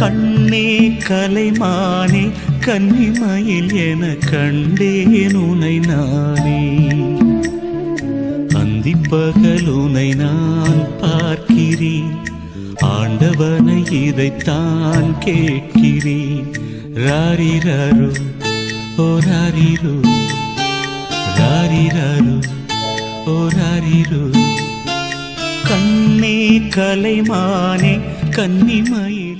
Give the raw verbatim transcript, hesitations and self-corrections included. கண்ணே கலைமானே கன்னிமையில் என கண்டேன் உனை நானே. அந்திப்பகல் உனை நான் பார்க்கிறேன், ஆண்டவனை இதைத்தான் கேட்கிறேன். ராரிரரு ஓ ராரிரு, ராரிரரு ஓ ராரிரு. கண்ணே கலைமானே கன்னிமையில்